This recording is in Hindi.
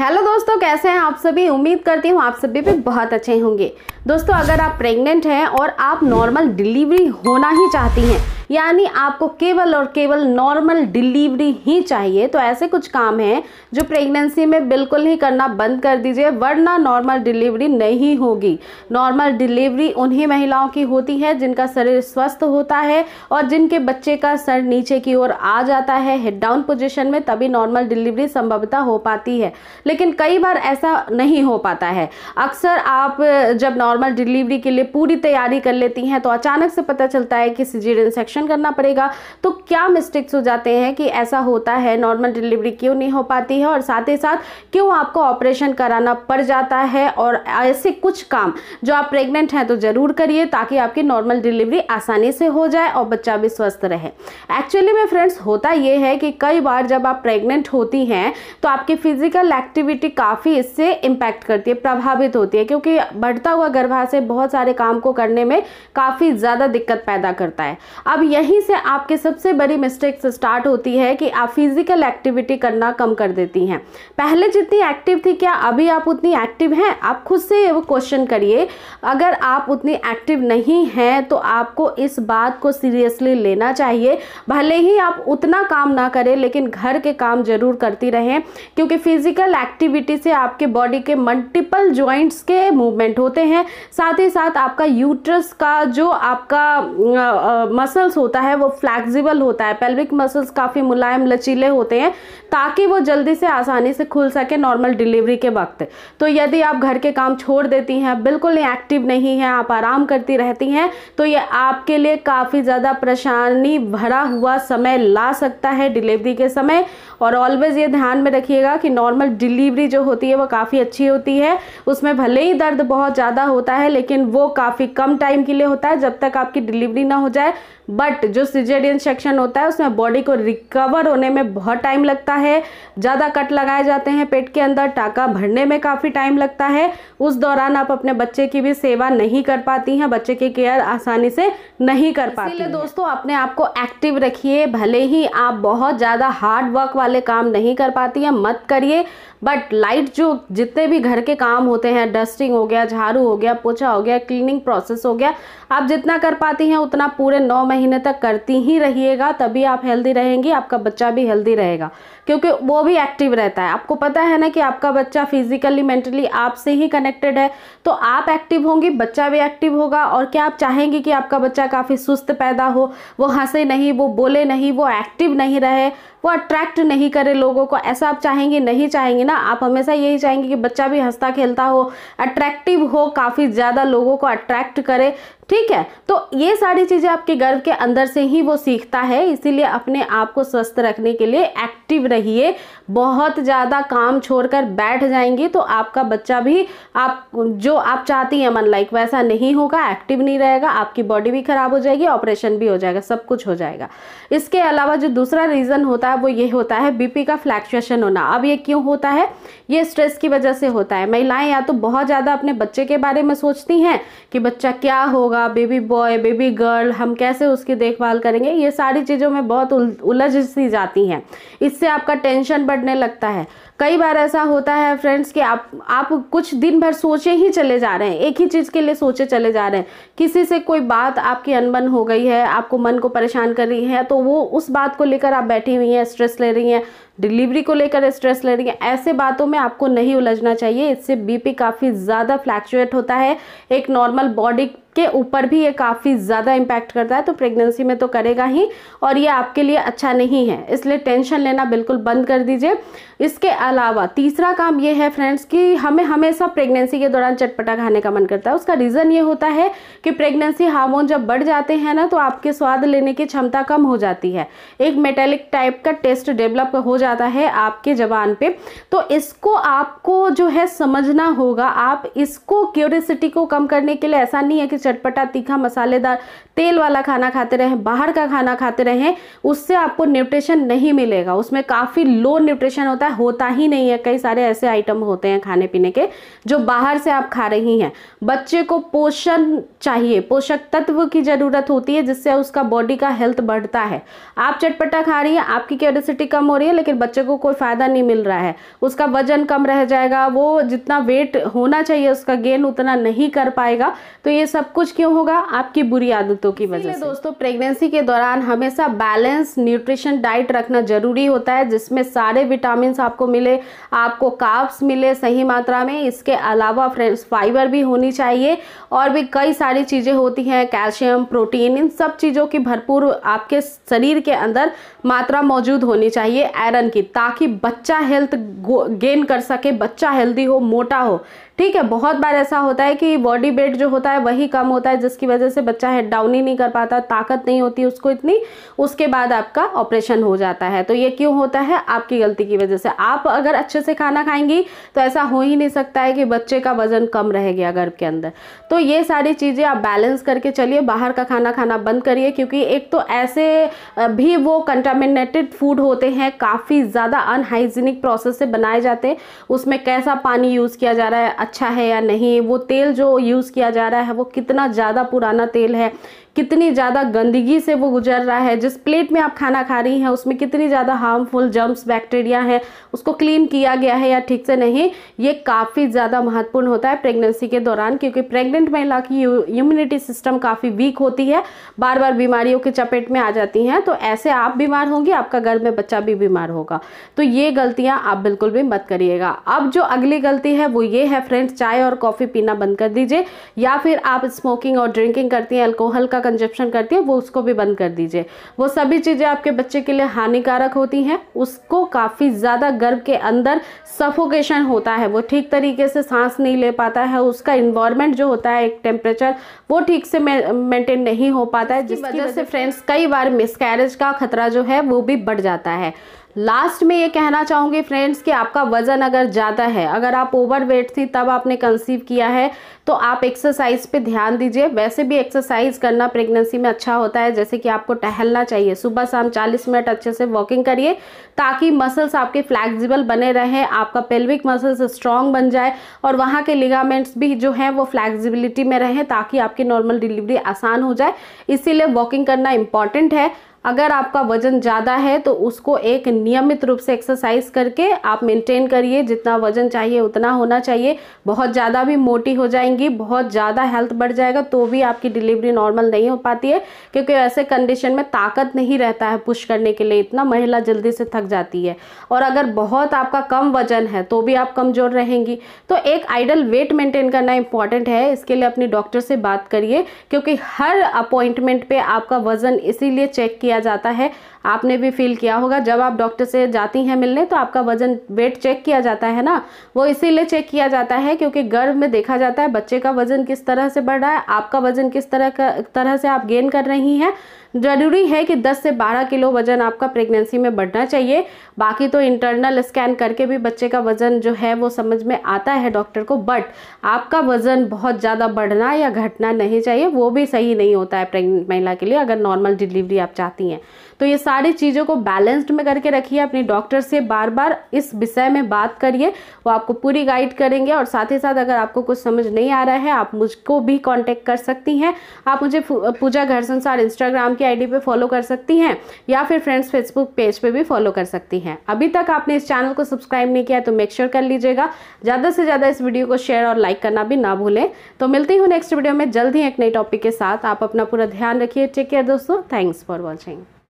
हेलो दोस्तों, कैसे हैं आप सभी। उम्मीद करती हूँ आप सभी भी बहुत अच्छे होंगे। दोस्तों, अगर आप प्रेग्नेंट हैं और आप नॉर्मल डिलीवरी होना ही चाहती हैं, यानी आपको केवल और केवल नॉर्मल डिलीवरी ही चाहिए, तो ऐसे कुछ काम हैं जो प्रेगनेंसी में बिल्कुल ही करना बंद कर दीजिए, वरना नॉर्मल डिलीवरी नहीं होगी। नॉर्मल डिलीवरी उन्हीं महिलाओं की होती है जिनका शरीर स्वस्थ होता है और जिनके बच्चे का सर नीचे की ओर आ जाता है, हेड डाउन पोजिशन में, तभी नॉर्मल डिलीवरी संभवतः हो पाती है। लेकिन कई बार ऐसा नहीं हो पाता है। अक्सर आप जब नॉर्मल डिलीवरी के लिए पूरी तैयारी कर लेती हैं तो अचानक से पता चलता है कि सिजेरियन सेक्शन करना पड़ेगा। तो क्या मिस्टेक्स हो जाते हैं कि ऐसा होता है, नॉर्मल डिलीवरी क्यों नहीं हो पाती है, और साथ ही साथ क्यों आपको ऑपरेशन कराना पड़ जाता है। और ऐसे कुछ काम जो आप प्रेग्नेंट हैं तो ज़रूर करिए ताकि आपकी नॉर्मल डिलीवरी आसानी से हो जाए और बच्चा भी स्वस्थ रहे। एक्चुअली में फ्रेंड्स, होता यह है कि कई बार जब आप प्रेग्नेंट होती हैं तो आपकी फिजिकल एक्टिविटी काफ़ी इससे इम्पैक्ट करती है, प्रभावित होती है, क्योंकि बढ़ता हुआ गर्भाशय बहुत सारे काम को करने में काफ़ी ज़्यादा दिक्कत पैदा करता है। अब यहीं से आपके सबसे बड़ी मिस्टेक्स स्टार्ट होती है कि आप फिजिकल एक्टिविटी करना कम कर देती हैं। पहले जितनी एक्टिव थी, क्या अभी आप उतनी एक्टिव हैं? आप खुद से वो क्वेश्चन करिए। अगर आप उतनी एक्टिव नहीं हैं तो आपको इस बात को सीरियसली लेना चाहिए। भले ही आप उतना काम ना करें, लेकिन घर के काम जरूर करती रहें, क्योंकि फिजिकल एक्टिविटी से आपके बॉडी के मल्टीपल जॉइंट्स के मूवमेंट होते हैं। साथ ही साथ आपका यूट्रस का जो आपका मसल्स होता है वो फ्लैक्सिबल होता है। पेल्विक मसल्स काफ़ी मुलायम, लचीले होते हैं ताकि वो जल्दी से आसानी से खुल सके नॉर्मल डिलीवरी के वक्त। तो यदि आप घर के काम छोड़ देती हैं, बिल्कुल एक्टिव नहीं हैं, आप आराम करती रहती हैं, तो ये आपके लिए काफ़ी ज़्यादा परेशानी भरा हुआ समय ला सकता है डिलीवरी के समय। और ऑलवेज़ ये ध्यान में रखिएगा कि नॉर्मल डिलीवरी जो होती है वो काफ़ी अच्छी होती है। उसमें भले ही दर्द बहुत ज़्यादा होता है, लेकिन वो काफ़ी कम टाइम के लिए होता है, जब तक आपकी डिलीवरी ना हो जाए। बट जो सिजेरियन सेक्शन होता है उसमें बॉडी को रिकवर होने में बहुत टाइम लगता है। ज़्यादा कट लगाए जाते हैं पेट के अंदर, टाका भरने में काफ़ी टाइम लगता है। उस दौरान आप अपने बच्चे की भी सेवा नहीं कर पाती हैं, बच्चे की केयर आसानी से नहीं कर पाती। इसलिए दोस्तों, अपने आप को एक्टिव रखिए। भले ही आप बहुत ज़्यादा हार्ड वर्क वाले काम नहीं कर पाती हैं, मत करिए, बट लाइट जो जितने भी घर के काम होते हैं, डस्टिंग हो गया, झाड़ू हो गया, पोछा हो गया, क्लीनिंग प्रोसेस हो गया, आप जितना कर पाती हैं उतना पूरे 9 महीने तक करती ही रहिएगा। तभी आप हेल्दी रहेंगी, आपका बच्चा भी हेल्दी रहेगा, क्योंकि वो भी एक्टिव रहता है। आपको पता है ना कि आपका बच्चा फिजिकली, मेंटली आपसे ही कनेक्टेड है। तो आप एक्टिव होंगी, बच्चा भी एक्टिव होगा। और क्या आप चाहेंगी कि आपका बच्चा काफ़ी सुस्त पैदा हो, वो हंसे नहीं, वो बोले नहीं, वो एक्टिव नहीं रहे, वो अट्रैक्ट नहीं करे लोगों को? ऐसा आप चाहेंगे नहीं? चाहेंगे ना। आप हमेशा यही चाहेंगे कि बच्चा भी हंसता खेलता हो, अट्रैक्टिव हो, काफ़ी ज़्यादा लोगों को अट्रैक्ट करे। ठीक है, तो ये सारी चीज़ें आपके गर्भ के अंदर से ही वो सीखता है। इसीलिए अपने आप को स्वस्थ रखने के लिए एक्टिव रहिए। बहुत ज़्यादा काम छोड़कर बैठ जाएंगी तो आपका बच्चा भी आप जो आप चाहती हैं मन लाइक वैसा नहीं होगा, एक्टिव नहीं रहेगा, आपकी बॉडी भी ख़राब हो जाएगी, ऑपरेशन भी हो जाएगा, सब कुछ हो जाएगा। इसके अलावा जो दूसरा रीज़न होता है वो ये होता है बीपी का फ्लैक्चुएशन होना। अब ये क्यों होता है? ये स्ट्रेस की वजह से होता है। महिलाएँ या तो बहुत ज़्यादा अपने बच्चे के बारे में सोचती हैं कि बच्चा क्या होगा, बेबी बॉय, बेबी गर्ल, हम कैसे उसकी देखभाल करेंगे, ये सारी चीज़ों में बहुत उलझ सी जाती हैं। इससे आपका टेंशन बढ़ने लगता है। कई बार ऐसा होता है फ्रेंड्स कि आप कुछ दिन भर सोचे ही चले जा रहे हैं, एक ही चीज़ के लिए सोचे चले जा रहे हैं। किसी से कोई बात आपकी अनबन हो गई है, आपको मन को परेशान कर रही है, तो वो उस बात को लेकर आप बैठी हुई हैं, स्ट्रेस ले रही हैं, डिलीवरी को लेकर स्ट्रेस ले रही हैं। ऐसे बातों में आपको नहीं उलझना चाहिए। इससे बीपी काफ़ी ज़्यादा फ्लैक्चुएट होता है। एक नॉर्मल बॉडी के ऊपर भी ये काफ़ी ज़्यादा इम्पैक्ट करता है, तो प्रेगनेंसी में तो करेगा ही, और ये आपके लिए अच्छा नहीं है। इसलिए टेंशन लेना बिल्कुल बंद कर दीजिए। इसके अलावा तीसरा काम ये है फ्रेंड्स कि हमें हमेशा प्रेगनेंसी के दौरान चटपटा खाने का मन करता है। उसका रीज़न ये होता है कि प्रेगनेंसी हार्मोन जब बढ़ जाते हैं ना, तो आपके स्वाद लेने की क्षमता कम हो जाती है। एक मेटेलिक टाइप का टेस्ट डेवलप हो जाता है आपके जबान पे। तो इसको आपको जो है समझना होगा। आप इसको क्यूरियोसिटी को कम करने के लिए, ऐसा नहीं है कि चटपटा तीखा मसालेदार तेल वाला खाना खाते रहें, बाहर का खाना खाते रहें, उससे आपको न्यूट्रिशन नहीं मिलेगा। उसमें काफ़ी लो न्यूट्रिशन होता है, होता ही नहीं है। कई सारे ऐसे आइटम होते हैं खाने पीने के जो बाहर से आप खा रही हैं। बच्चे को पोषण चाहिए, पोषक तत्व की ज़रूरत होती है जिससे उसका बॉडी का हेल्थ बढ़ता है। आप चटपटा खा रही हैं, आपकी कैपेसिटी कम हो रही है, लेकिन बच्चे को कोई फ़ायदा नहीं मिल रहा है। उसका वजन कम रह जाएगा, वो जितना वेट होना चाहिए उसका गेन उतना नहीं कर पाएगा। तो ये सब कुछ क्यों होगा? आपकी बुरी आदतों की वजह से। दोस्तों, प्रेगनेंसी के दौरान हमेशा बैलेंस न्यूट्रिशन डाइट रखना ज़रूरी होता है, जिसमें सारे विटामिन आपको मिले, आपको कार्ब्स मिले सही मात्रा में। इसके अलावा फ्रेंड्स फाइबर भी होनी चाहिए, और भी कई सारी चीज़ें होती हैं, कैल्शियम, प्रोटीन, इन सब चीज़ों की भरपूर आपके शरीर के अंदर मात्रा मौजूद होनी चाहिए आयरन की, ताकि बच्चा हेल्थ गेन कर सके, बच्चा हेल्दी हो, मोटा हो। ठीक है, बहुत बार ऐसा होता है कि बॉडी वेट जो होता है वही कम होता है, जिसकी वजह से बच्चा हेड डाउन ही नहीं कर पाता, ताकत नहीं होती उसको इतनी। उसके बाद आपका ऑपरेशन हो जाता है। तो ये क्यों होता है? आपकी गलती की वजह से। आप अगर अच्छे से खाना खाएंगी तो ऐसा हो ही नहीं सकता है कि बच्चे का वजन कम रह गया गर्भ के अंदर। तो ये सारी चीज़ें आप बैलेंस करके चलिए, बाहर का खाना खाना बंद करिए, क्योंकि एक तो ऐसे भी वो कंटामिनेटेड फूड होते हैं, काफ़ी ज़्यादा अनहाइजीनिक प्रोसेस से बनाए जाते हैं। उसमें कैसा पानी यूज़ किया जा रहा है, अच्छा है या नहीं, वो तेल जो यूज़ किया जा रहा है वो कितना ज़्यादा पुराना तेल है, कितनी ज़्यादा गंदगी से वो गुजर रहा है, जिस प्लेट में आप खाना खा रही हैं उसमें कितनी ज़्यादा हार्मफुल जर्म्स, बैक्टीरिया हैं, उसको क्लीन किया गया है या ठीक से नहीं। ये काफ़ी ज़्यादा महत्वपूर्ण होता है प्रेगनेंसी के दौरान, क्योंकि प्रेग्नेंट महिला की इम्यूनिटी सिस्टम काफ़ी वीक होती है, बार बार बीमारियों के चपेट में आ जाती हैं। तो ऐसे आप बीमार होंगी, आपका घर में बच्चा भी बीमार होगा। तो ये गलतियाँ आप बिल्कुल भी मत करिएगा। अब जो अगली गलती है वो ये है फ्रेंड्स, चाय और कॉफ़ी पीना बंद कर दीजिए, या फिर आप स्मोकिंग और ड्रिंकिंग करती हैं, अल्कोहल का कंजप्शन करती है, वो उसको भी बंद कर दीजिए। वो सभी चीज़ें आपके बच्चे के लिए हानिकारक होती हैं। उसको काफ़ी ज़्यादा गर्भ के अंदर सफोकेशन होता है, वो ठीक तरीके से सांस नहीं ले पाता है, उसका इन्वायरमेंट जो होता है, एक टेम्परेचर, वो ठीक से मेंटेन नहीं हो पाता है, जिसकी वजह से फ्रेंड्स कई बार मिसकैरेज का खतरा जो है वो भी बढ़ जाता है। लास्ट में ये कहना चाहूँगी फ्रेंड्स कि आपका वज़न अगर ज़्यादा है, अगर आप ओवरवेट थी तब आपने कंसीव किया है, तो आप एक्सरसाइज पे ध्यान दीजिए। वैसे भी एक्सरसाइज करना प्रेगनेंसी में अच्छा होता है, जैसे कि आपको टहलना चाहिए, सुबह शाम 40 मिनट अच्छे से वॉकिंग करिए, ताकि मसल्स आपके फ्लैक्सिबल बने रहें, आपका पेल्विक मसल्स स्ट्रॉन्ग बन जाए, और वहाँ के लिगामेंट्स भी जो हैं वो फ्लैक्सिबिलिटी में रहें, ताकि आपकी नॉर्मल डिलीवरी आसान हो जाए। इसीलिए वॉकिंग करना इम्पॉर्टेंट है। अगर आपका वज़न ज़्यादा है तो उसको एक नियमित रूप से एक्सरसाइज करके आप मेंटेन करिए। जितना वज़न चाहिए उतना होना चाहिए, बहुत ज़्यादा भी मोटी हो जाएंगी, बहुत ज़्यादा हेल्थ बढ़ जाएगा, तो भी आपकी डिलीवरी नॉर्मल नहीं हो पाती है, क्योंकि ऐसे कंडीशन में ताकत नहीं रहता है पुश करने के लिए इतना, महिला जल्दी से थक जाती है। और अगर बहुत आपका कम वज़न है तो भी आप कमज़ोर रहेंगी। तो एक आइडल वेट मेंटेन करना इंपॉर्टेंट है, इसके लिए अपने डॉक्टर से बात करिए, क्योंकि हर अपॉइंटमेंट पर आपका वज़न इसीलिए चेक किया जाता है। आपने भी फील किया होगा, जब आप डॉक्टर से जाती हैं मिलने तो आपका वजन वेट चेक किया जाता है ना, वो इसीलिए चेक किया जाता है क्योंकि गर्भ में देखा जाता है बच्चे का वजन किस तरह से बढ़ रहा है, आपका वजन किस तरह से आप गेन कर रही हैं। ज़रूरी है कि 10 से 12 किलो वजन आपका प्रेगनेंसी में बढ़ना चाहिए। बाकी तो इंटरनल स्कैन करके भी बच्चे का वज़न जो है वो समझ में आता है डॉक्टर को, बट आपका वज़न बहुत ज़्यादा बढ़ना या घटना नहीं चाहिए, वो भी सही नहीं होता है प्रेग्नेंट महिला के लिए, अगर नॉर्मल डिलीवरी आप चाहती हैं। तो ये सारी चीज़ों को बैलेंस्ड में करके रखिए, अपने डॉक्टर से बार बार इस विषय में बात करिए, वो आपको पूरी गाइड करेंगे। और साथ ही साथ अगर आपको कुछ समझ नहीं आ रहा है, आप मुझको भी कॉन्टेक्ट कर सकती हैं। आप मुझे पूजा घरसंसार इंस्टाग्राम आईडी पे फॉलो कर सकती हैं, या फिर फ्रेंड्स फेसबुक पेज पे भी फॉलो कर सकती हैं। अभी तक आपने इस चैनल को सब्सक्राइब नहीं किया तो मेक श्योर कर लीजिएगा। ज़्यादा से ज़्यादा इस वीडियो को शेयर और लाइक करना भी ना भूलें। तो मिलती हूँ नेक्स्ट वीडियो में जल्द ही एक नई टॉपिक के साथ। आप अपना पूरा ध्यान रखिए। टेक केयर दोस्तों, थैंक्स फॉर वॉचिंग।